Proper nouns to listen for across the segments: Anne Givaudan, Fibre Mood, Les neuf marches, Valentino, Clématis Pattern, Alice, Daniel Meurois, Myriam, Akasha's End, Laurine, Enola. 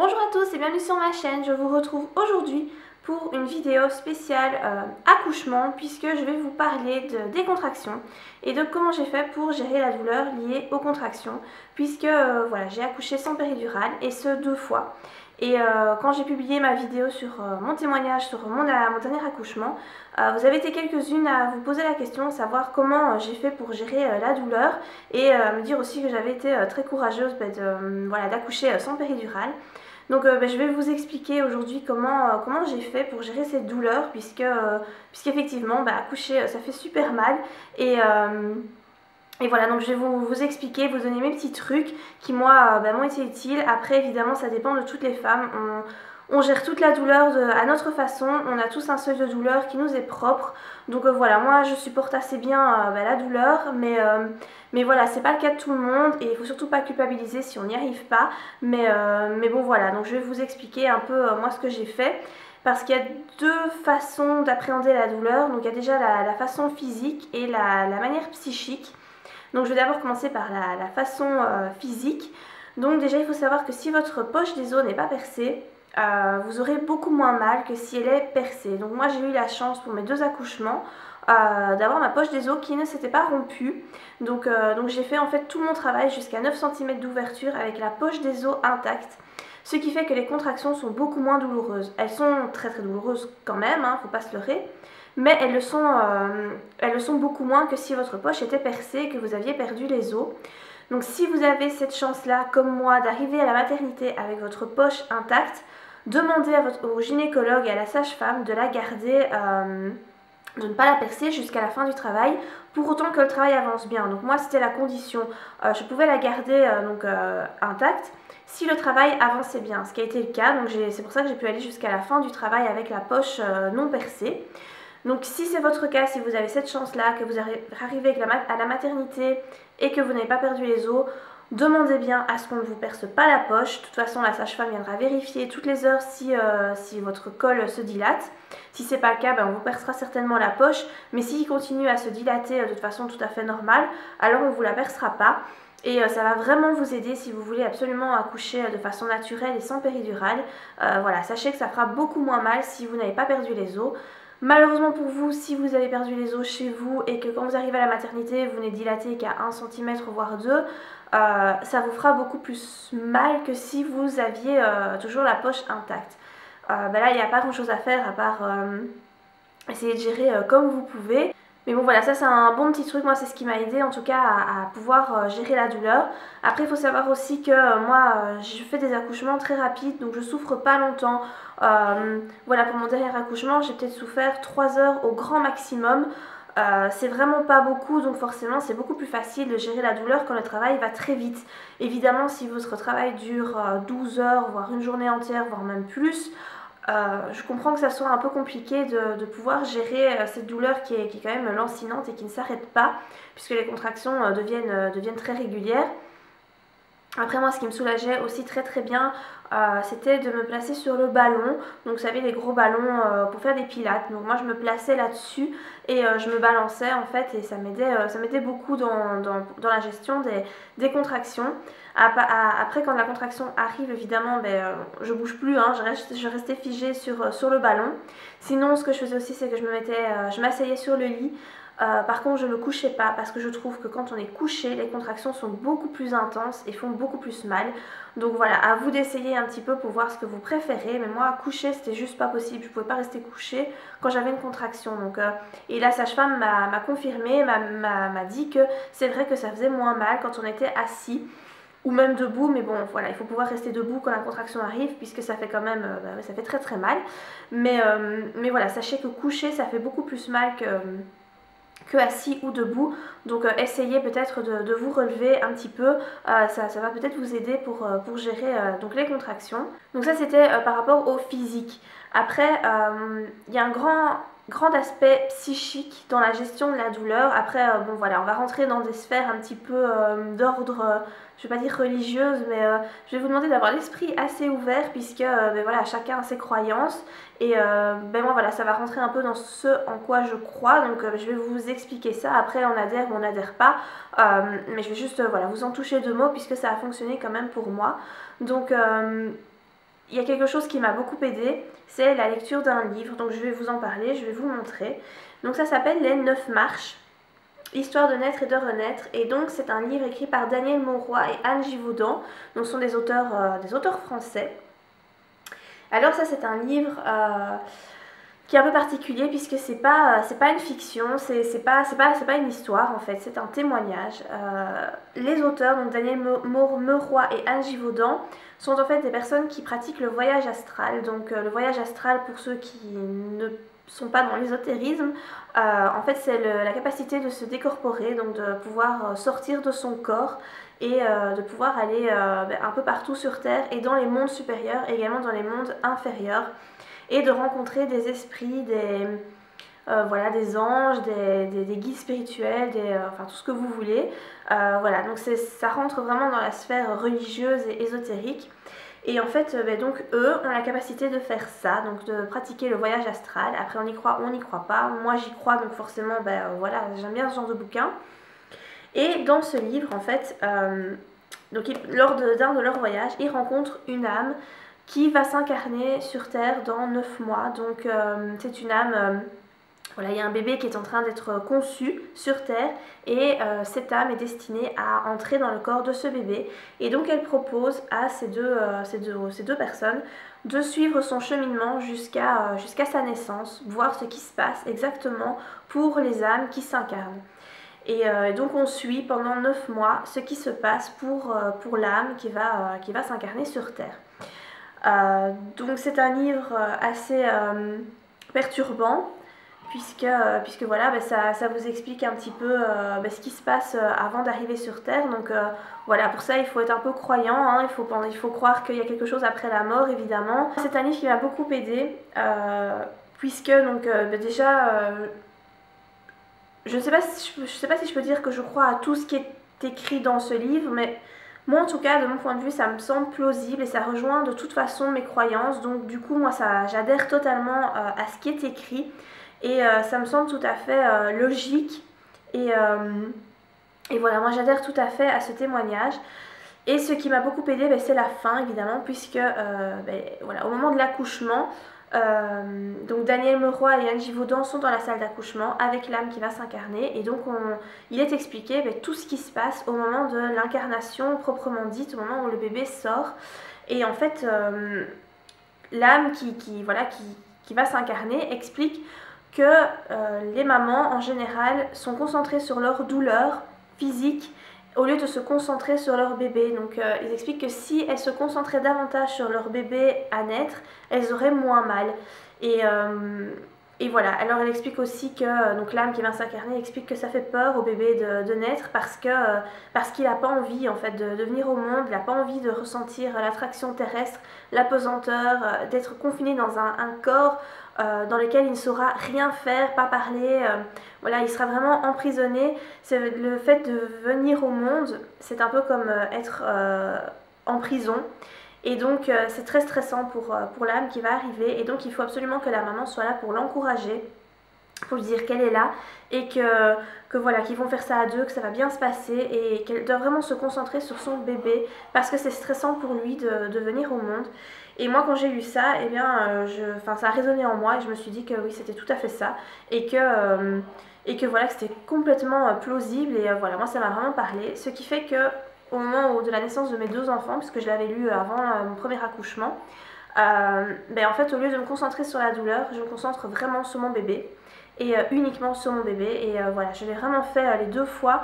Bonjour à tous et bienvenue sur ma chaîne, je vous retrouve aujourd'hui pour une vidéo spéciale accouchement puisque je vais vous parler des contractions et de comment j'ai fait pour gérer la douleur liée aux contractions puisque voilà, j'ai accouché sans péridurale et ce 2 fois. Et quand j'ai publié ma vidéo sur mon témoignage, sur mon dernier accouchement, vous avez été quelques-unes à vous poser la question, savoir comment j'ai fait pour gérer la douleur et me dire aussi que j'avais été très courageuse d'accoucher sans péridurale. Donc je vais vous expliquer aujourd'hui comment j'ai fait pour gérer cette douleur puisqu'effectivement accoucher ça fait super mal Et voilà, donc je vais vous expliquer, vous donner mes petits trucs qui moi m'ont été utiles. Après évidemment ça dépend de toutes les femmes, on gère toute la douleur à notre façon, on a tous un seuil de douleur qui nous est propre. Donc voilà, moi je supporte assez bien la douleur, mais voilà, c'est pas le cas de tout le monde et il faut surtout pas culpabiliser si on n'y arrive pas. Mais bon voilà, donc je vais vous expliquer un peu moi ce que j'ai fait. Parce qu'il y a 2 façons d'appréhender la douleur, donc il y a déjà la façon physique et la manière psychique. Donc je vais d'abord commencer par la façon physique. Donc déjà il faut savoir que si votre poche des os n'est pas percée, vous aurez beaucoup moins mal que si elle est percée. Donc moi j'ai eu la chance pour mes 2 accouchements d'avoir ma poche des os qui ne s'était pas rompue. Donc j'ai fait en fait tout mon travail jusqu'à 9 cm d'ouverture avec la poche des os intacte. Ce qui fait que les contractions sont beaucoup moins douloureuses. Elles sont très très douloureuses quand même, hein, faut pas se leurrer. Mais elles le sont beaucoup moins que si votre poche était percée et que vous aviez perdu les os. Donc si vous avez cette chance-là, comme moi, d'arriver à la maternité avec votre poche intacte, demandez au gynécologue et à la sage-femme de la garder, de ne pas la percer jusqu'à la fin du travail, pour autant que le travail avance bien. Donc moi c'était la condition, je pouvais la garder intacte si le travail avançait bien, ce qui a été le cas. Donc c'est pour ça que j'ai pu aller jusqu'à la fin du travail avec la poche non percée. Donc si c'est votre cas, si vous avez cette chance là, que vous arrivez à la maternité et que vous n'avez pas perdu les os, demandez bien à ce qu'on ne vous perce pas la poche. De toute façon la sage-femme viendra vérifier toutes les heures si votre col se dilate. Si c'est pas le cas, on vous percera certainement la poche, mais s'il continue à se dilater de façon tout à fait normale, alors on ne vous la percera pas. Et ça va vraiment vous aider si vous voulez absolument accoucher de façon naturelle et sans péridurale. Voilà, sachez que ça fera beaucoup moins mal si vous n'avez pas perdu les os. Malheureusement pour vous, si vous avez perdu les os chez vous et que quand vous arrivez à la maternité, vous n'êtes dilaté qu'à 1 cm voire 2, ça vous fera beaucoup plus mal que si vous aviez toujours la poche intacte. Là, il n'y a pas grand chose à faire à part essayer de gérer comme vous pouvez. Mais bon voilà, ça c'est un bon petit truc, moi c'est ce qui m'a aidé en tout cas à pouvoir gérer la douleur. Après il faut savoir aussi que moi je fais des accouchements très rapides, donc je souffre pas longtemps. Voilà, pour mon dernier accouchement j'ai peut-être souffert 3 heures au grand maximum. C'est vraiment pas beaucoup, donc forcément c'est beaucoup plus facile de gérer la douleur quand le travail va très vite. Évidemment si votre travail dure 12 heures, voire une journée entière, voire même plus, je comprends que ça soit un peu compliqué de pouvoir gérer cette douleur qui est quand même lancinante et qui ne s'arrête pas, puisque les contractions deviennent très régulières. Après moi ce qui me soulageait aussi très très bien, c'était de me placer sur le ballon. Donc vous savez, les gros ballons pour faire des pilates. Donc moi je me plaçais là-dessus et je me balançais en fait, et ça m'aidait beaucoup dans la gestion des contractions. Après quand la contraction arrive, évidemment je bouge plus, hein, je restais figée sur le ballon. Sinon ce que je faisais aussi, c'est que je m'asseyais sur le lit. Par contre je ne me couchais pas, parce que je trouve que quand on est couché, les contractions sont beaucoup plus intenses et font beaucoup plus mal. Donc voilà, à vous d'essayer un petit peu pour voir ce que vous préférez, mais moi coucher c'était juste pas possible, je pouvais pas rester couchée quand j'avais une contraction. Donc, et la sage-femme m'a confirmé, m'a dit que c'est vrai que ça faisait moins mal quand on était assis ou même debout, mais bon voilà, il faut pouvoir rester debout quand la contraction arrive, puisque ça fait quand même ça fait très très mal. Mais voilà, sachez que coucher ça fait beaucoup plus mal que assis ou debout, donc essayez peut-être de vous relever un petit peu, ça va peut-être vous aider pour gérer donc les contractions. Donc ça c'était par rapport au physique. Après il y a un grand aspect psychique dans la gestion de la douleur. Après bon voilà, on va rentrer dans des sphères un petit peu d'ordre, je vais pas dire religieuse, mais je vais vous demander d'avoir l'esprit assez ouvert, puisque voilà, chacun a ses croyances et moi voilà, ça va rentrer un peu dans ce en quoi je crois. Donc je vais vous expliquer ça, après on adhère ou on n'adhère pas, mais je vais juste voilà, vous en toucher 2 mots, puisque ça a fonctionné quand même pour moi. Donc Il y a quelque chose qui m'a beaucoup aidée, c'est la lecture d'un livre, donc je vais vous en parler, je vais vous montrer. Donc ça s'appelle Les 9 marches, histoire de naître et de renaître, et donc c'est un livre écrit par Daniel Meurois et Anne Givaudan, donc ce sont des auteurs français. Alors ça c'est un livre qui est un peu particulier puisque c'est pas une fiction, c'est pas une histoire en fait, c'est un témoignage. Les auteurs, donc Daniel Meurois et Anne Givaudan, sont en fait des personnes qui pratiquent le voyage astral. Donc le voyage astral, pour ceux qui ne sont pas dans l'ésotérisme, en fait c'est la capacité de se décorporer, donc de pouvoir sortir de son corps et de pouvoir aller un peu partout sur Terre et dans les mondes supérieurs et également dans les mondes inférieurs, et de rencontrer des esprits, des anges, des guides spirituels, enfin tout ce que vous voulez. Voilà, donc ça rentre vraiment dans la sphère religieuse et ésotérique. Et en fait, donc eux ont la capacité de faire ça, donc de pratiquer le voyage astral. Après on y croit, on n'y croit pas. Moi j'y crois, donc forcément, voilà, j'aime bien ce genre de bouquin. Et dans ce livre, en fait, donc, lors d'un de leurs voyages, ils rencontrent une âme qui va s'incarner sur Terre dans 9 mois. Donc c'est une âme, voilà, il y a un bébé qui est en train d'être conçu sur Terre et cette âme est destinée à entrer dans le corps de ce bébé. Et donc elle propose à ces deux personnes de suivre son cheminement jusqu'à sa naissance, voir ce qui se passe exactement pour les âmes qui s'incarnent. Et donc on suit pendant 9 mois ce qui se passe pour l'âme qui va s'incarner sur Terre. Donc c'est un livre assez perturbant puisque voilà, ça vous explique un petit peu ce qui se passe avant d'arriver sur Terre. Donc voilà, pour ça il faut être un peu croyant, hein, il faut croire qu'il y a quelque chose après la mort évidemment. C'est un livre qui m'a beaucoup aidée puisque donc déjà je ne sais pas si je peux dire que je crois à tout ce qui est écrit dans ce livre, mais moi en tout cas, de mon point de vue, ça me semble plausible et ça rejoint de toute façon mes croyances. Donc du coup, moi j'adhère totalement à ce qui est écrit et ça me semble tout à fait logique. Et voilà, moi j'adhère tout à fait à ce témoignage. Et ce qui m'a beaucoup aidée, c'est la fin évidemment, puisque voilà, au moment de l'accouchement, donc Daniel Meurois et Anne Givaudan sont dans la salle d'accouchement avec l'âme qui va s'incarner, et donc il est expliqué tout ce qui se passe au moment de l'incarnation proprement dite, au moment où le bébé sort. Et en fait l'âme qui va s'incarner explique que les mamans en général sont concentrées sur leur douleur physique au lieu de se concentrer sur leur bébé. Donc ils expliquent que si elles se concentraient davantage sur leur bébé à naître, elles auraient moins mal. Et voilà, alors elle explique aussi que donc l'âme qui vient s'incarner explique que ça fait peur au bébé de naître parce qu'il n'a pas envie en fait de venir au monde, il n'a pas envie de ressentir l'attraction terrestre, la pesanteur, d'être confiné dans un corps dans lequel il ne saura rien faire, pas parler, voilà, il sera vraiment emprisonné. Le fait de venir au monde, c'est un peu comme être en prison. Et donc c'est très stressant pour l'âme qui va arriver, et donc il faut absolument que la maman soit là pour l'encourager, pour lui dire qu'elle est là et que voilà, qu'ils vont faire ça à deux, que ça va bien se passer et qu'elle doit vraiment se concentrer sur son bébé parce que c'est stressant pour lui de venir au monde. Et moi quand j'ai lu ça, eh bien, ça a résonné en moi et je me suis dit que oui, c'était tout à fait ça et que voilà, que c'était complètement plausible et voilà, moi ça m'a vraiment parlé, ce qui fait que au moment de la naissance de mes deux enfants, puisque je l'avais lu avant mon premier accouchement, en fait au lieu de me concentrer sur la douleur, je me concentre vraiment sur mon bébé et uniquement sur mon bébé. Et voilà, je l'ai vraiment fait les deux fois.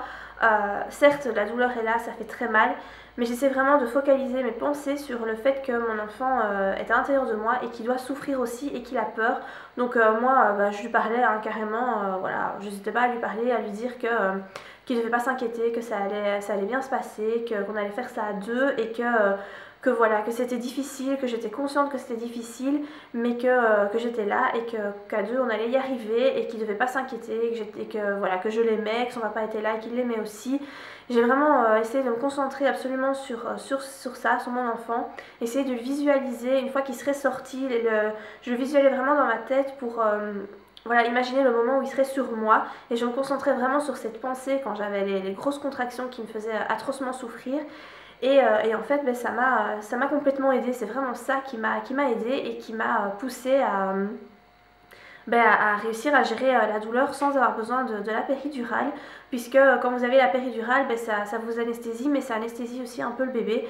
Certes, la douleur est là, ça fait très mal, mais j'essaie vraiment de focaliser mes pensées sur le fait que mon enfant est à l'intérieur de moi et qu'il doit souffrir aussi et qu'il a peur. Donc moi, je lui parlais carrément, voilà, je n'hésitais pas à lui parler, à lui dire qu'il ne devait pas s'inquiéter, que ça allait bien se passer, qu'on allait faire ça à deux et que voilà, que c'était difficile, que j'étais consciente que c'était difficile, mais que j'étais là et qu'à deux on allait y arriver et qu'il ne devait pas s'inquiéter, que je l'aimais, que son papa était là et qu'il l'aimait aussi. J'ai vraiment essayé de me concentrer absolument sur ça, sur mon enfant, essayer de le visualiser une fois qu'il serait sorti, je le visualisais vraiment dans ma tête pour voilà, imaginer le moment où il serait sur moi, et je me concentrais vraiment sur cette pensée quand j'avais les grosses contractions qui me faisaient atrocement souffrir. Et en fait, ben, ça m'a complètement aidée. C'est vraiment ça qui m'a aidée et qui m'a poussée à réussir à gérer la douleur sans avoir besoin de la péridurale, puisque quand vous avez la péridurale, ben, ça vous anesthésie, mais ça anesthésie aussi un peu le bébé.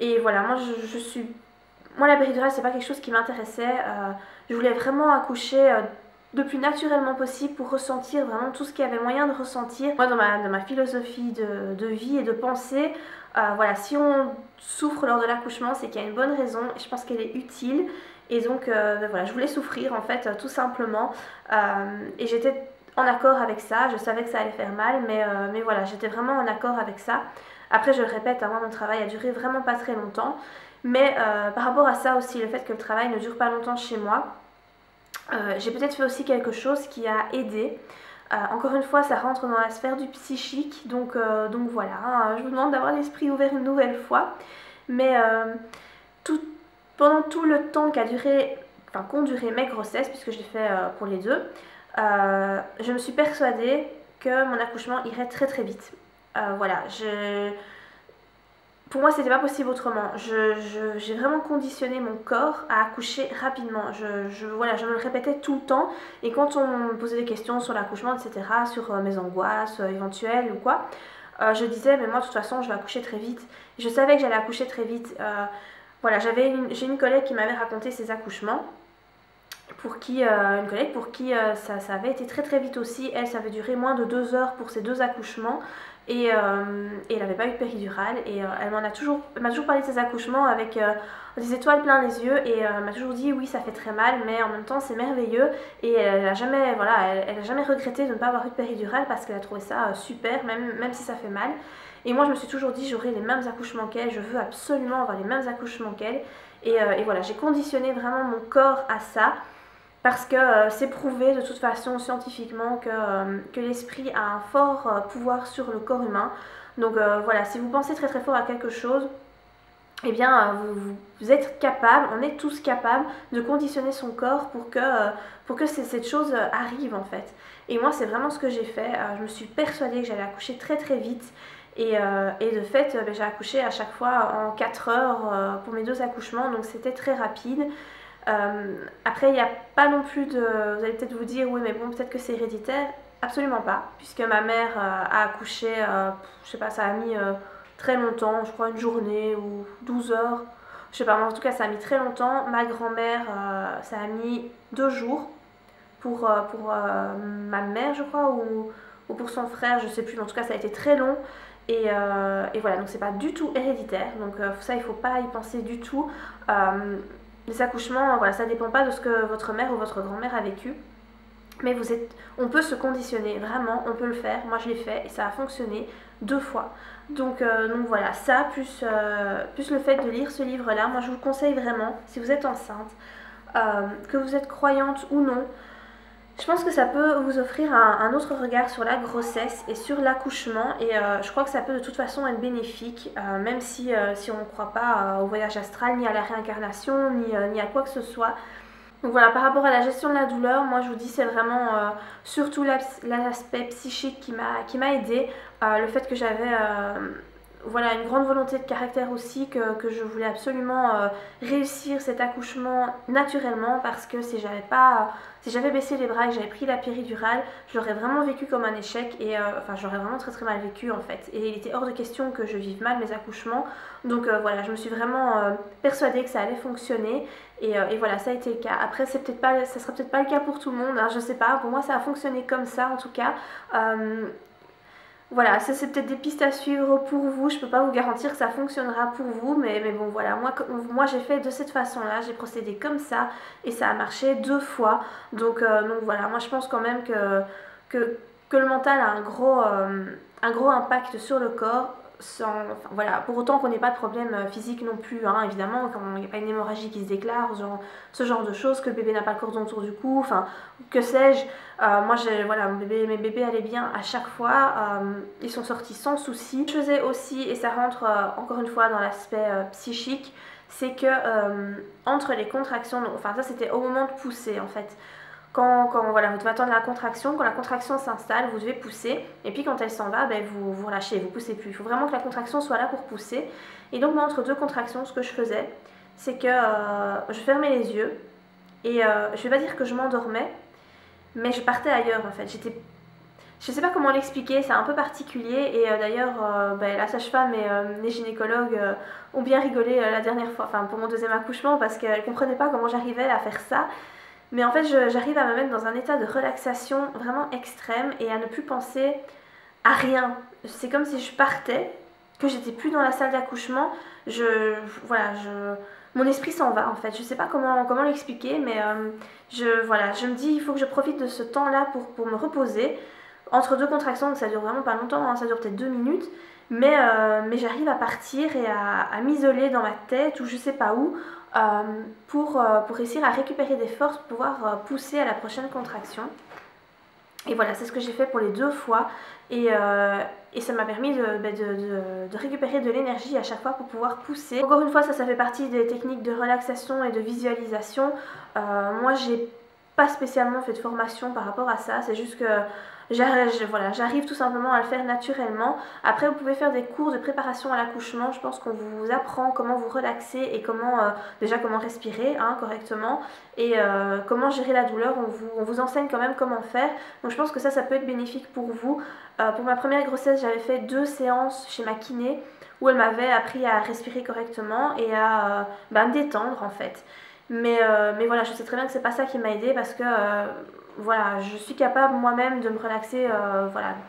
Et voilà, moi moi la péridurale, c'est pas quelque chose qui m'intéressait. Je voulais vraiment accoucher le plus naturellement possible pour ressentir vraiment tout ce qu'il y avait moyen de ressentir. Moi, dans ma philosophie de vie et de pensée, voilà, si on souffre lors de l'accouchement, c'est qu'il y a une bonne raison et je pense qu'elle est utile. Et donc voilà, je voulais souffrir en fait, tout simplement, et j'étais en accord avec ça. Je savais que ça allait faire mal, mais voilà, j'étais vraiment en accord avec ça. Après, je le répète, moi, mon travail a duré vraiment pas très longtemps, mais par rapport à ça aussi, le fait que le travail ne dure pas longtemps chez moi, j'ai peut-être fait aussi quelque chose qui a aidé. Encore une fois, ça rentre dans la sphère du psychique, donc voilà, hein, je vous demande d'avoir l'esprit ouvert une nouvelle fois, mais pendant tout le temps qu'ont duré mes grossesses, puisque je l'ai fait pour les deux, je me suis persuadée que mon accouchement irait très très vite. Voilà, pour moi c'était pas possible autrement. J'ai vraiment conditionné mon corps à accoucher rapidement. Voilà, je me le répétais tout le temps, et quand on me posait des questions sur l'accouchement, etc., sur mes angoisses éventuelles ou quoi, je disais mais moi de toute façon je vais accoucher très vite. Je savais que j'allais accoucher très vite. Voilà, j'ai une collègue qui m'avait raconté ses accouchements, ça avait été très très vite aussi. Elle, ça avait duré moins de 2 heures pour ses 2 accouchements, et elle n'avait pas eu de péridurale, et elle m'a toujours parlé de ses accouchements avec des étoiles plein les yeux, et m'a toujours dit oui, ça fait très mal, mais en même temps c'est merveilleux, et elle n'a jamais, voilà, elle a jamais regretté de ne pas avoir eu de péridurale parce qu'elle a trouvé ça super, même si ça fait mal. Et moi je me suis toujours dit j'aurai les mêmes accouchements qu'elle, je veux absolument avoir les mêmes accouchements qu'elle, et voilà, j'ai conditionné vraiment mon corps à ça. Parce que c'est prouvé de toute façon scientifiquement que l'esprit a un fort pouvoir sur le corps humain. Donc voilà, si vous pensez très très fort à quelque chose, eh bien vous êtes capable, on est tous capables de conditionner son corps pour que cette chose arrive en fait. Et moi c'est vraiment ce que j'ai fait. Je me suis persuadée que j'allais accoucher très très vite. Et de fait, j'ai accouché à chaque fois en 4 heures pour mes 2 accouchements, donc c'était très rapide. Après, il n'y a pas non plus de... Vous allez peut-être vous dire, oui mais bon, peut-être que c'est héréditaire. Absolument pas, puisque ma mère a accouché, je sais pas, ça a mis très longtemps, je crois une journée ou 12 heures, je sais pas, mais en tout cas ça a mis très longtemps. Ma grand-mère, ça a mis 2 jours pour ma mère je crois, ou pour son frère, je sais plus, mais en tout cas ça a été très long. Et voilà, donc c'est pas du tout héréditaire, donc ça il faut pas y penser du tout. Les accouchements, voilà, ça ne dépend pas de ce que votre mère ou votre grand-mère a vécu, mais on peut se conditionner, vraiment, on peut le faire. Moi je l'ai fait et ça a fonctionné 2 fois. Donc voilà, ça plus le fait de lire ce livre-là, moi je vous conseille vraiment, si vous êtes enceinte, que vous êtes croyante ou non, je pense que ça peut vous offrir un autre regard sur la grossesse et sur l'accouchement, et je crois que ça peut de toute façon être bénéfique, même si on ne croit pas au voyage astral, ni à la réincarnation, ni à quoi que ce soit. Donc voilà, par rapport à la gestion de la douleur, moi je vous dis c'est vraiment surtout l'aspect psychique qui m'a aidée, le fait que j'avais... voilà, une grande volonté de caractère aussi, que je voulais absolument réussir cet accouchement naturellement, parce que si j'avais baissé les bras et que j'avais pris la péridurale, je l'aurais vraiment vécu comme un échec, et enfin j'aurais vraiment très très mal vécu en fait, et il était hors de question que je vive mal mes accouchements. Donc voilà, je me suis vraiment persuadée que ça allait fonctionner, et voilà, ça a été le cas. Après, ça sera peut-être pas le cas pour tout le monde, hein, je sais pas, pour moi ça a fonctionné comme ça en tout cas. Voilà, ça c'est peut-être des pistes à suivre pour vous, je peux pas vous garantir que ça fonctionnera pour vous, mais bon voilà, moi j'ai fait de cette façon-là, j'ai procédé comme ça, et ça a marché 2 fois, donc voilà, moi je pense quand même que le mental a un gros impact sur le corps, enfin, voilà, pour autant qu'on n'ait pas de problème physique non plus, hein, évidemment, quand il n'y a pas une hémorragie qui se déclare, ce genre de choses, que le bébé n'a pas le cordon autour du cou, enfin, que sais-je. Moi, voilà, mes bébés allaient bien à chaque fois, ils sont sortis sans souci. Je faisais aussi, et ça rentre encore une fois dans l'aspect psychique, c'est que entre les contractions, enfin ça c'était au moment de pousser en fait, Voilà, vous devez attendre la contraction. Quand la contraction s'installe, vous devez pousser. Et puis quand elle s'en va, ben, vous relâchez, vous ne poussez plus. Il faut vraiment que la contraction soit là pour pousser. Et donc moi, entre deux contractions, ce que je faisais, c'est que je fermais les yeux. Et je ne vais pas dire que je m'endormais, mais je partais ailleurs en fait. Je ne sais pas comment l'expliquer, c'est un peu particulier. Et d'ailleurs, ben, la sage-femme et les gynécologues ont bien rigolé la dernière fois, enfin pour mon deuxième accouchement, parce qu'elles ne comprenaient pas comment j'arrivais à faire ça. Mais en fait, j'arrive à me mettre dans un état de relaxation vraiment extrême et à ne plus penser à rien. C'est comme si je partais, que j'étais plus dans la salle d'accouchement. Mon esprit s'en va en fait. Je ne sais pas comment l'expliquer, mais je me dis il faut que je profite de ce temps-là pour me reposer. Entre deux contractions, donc ça dure vraiment pas longtemps, hein, ça dure peut-être 2 minutes. Mais j'arrive à partir et à m'isoler dans ma tête ou je sais pas où pour réussir à récupérer des forces, pour pouvoir pousser à la prochaine contraction. Et voilà, c'est ce que j'ai fait pour les 2 fois et ça m'a permis de récupérer de l'énergie à chaque fois pour pouvoir pousser. Encore une fois, ça fait partie des techniques de relaxation et de visualisation. Moi, j'ai pas spécialement fait de formation par rapport à ça, c'est juste que j'arrive tout simplement à le faire naturellement. Après, vous pouvez faire des cours de préparation à l'accouchement. Je pense qu'on vous apprend comment vous relaxer et comment respirer hein, correctement et comment gérer la douleur. On vous enseigne quand même comment faire. Donc je pense que ça peut être bénéfique pour vous. Pour ma première grossesse, j'avais fait 2 séances chez ma kiné où elle m'avait appris à respirer correctement et à me détendre en fait. Mais voilà, je sais très bien que c'est pas ça qui m'a aidée parce que... Voilà, je suis capable moi-même de me relaxer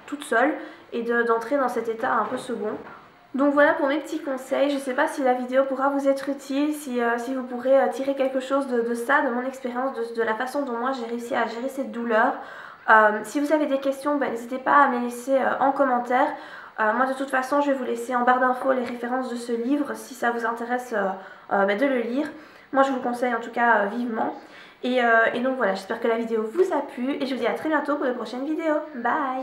toute seule et d'entrer dans cet état un peu second. Donc voilà pour mes petits conseils. Je ne sais pas si la vidéo pourra vous être utile, si vous pourrez tirer quelque chose de ça, de mon expérience, de la façon dont moi j'ai réussi à gérer cette douleur. Si vous avez des questions, n'hésitez pas à me laisser en commentaire. Moi de toute façon, je vais vous laisser en barre d'infos les références de ce livre si ça vous intéresse de le lire. Moi je vous le conseille en tout cas vivement. Et donc voilà, j'espère que la vidéo vous a plu et je vous dis à très bientôt pour de prochaines vidéos. Bye!